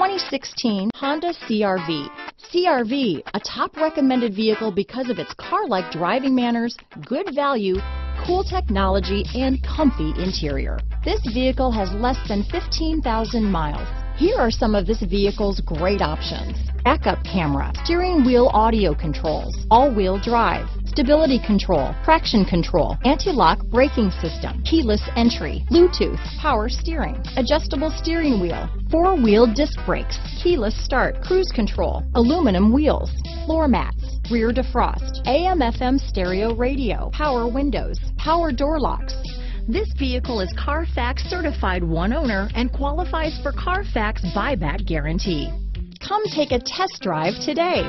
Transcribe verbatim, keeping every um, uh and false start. twenty sixteen Honda C R V. C R V, a top recommended vehicle because of its car-like driving manners, good value, cool technology, and comfy interior. This vehicle has less than fifteen thousand miles. Here are some of this vehicle's great options: backup camera, steering wheel audio controls, all-wheel drive, stability control, traction control, anti-lock braking system, keyless entry, Bluetooth, power steering, adjustable steering wheel, four-wheel disc brakes, keyless start, cruise control, aluminum wheels, floor mats, rear defrost, A M F M stereo radio, power windows, power door locks. This vehicle is Carfax certified one owner and qualifies for Carfax buyback guarantee. Come take a test drive today.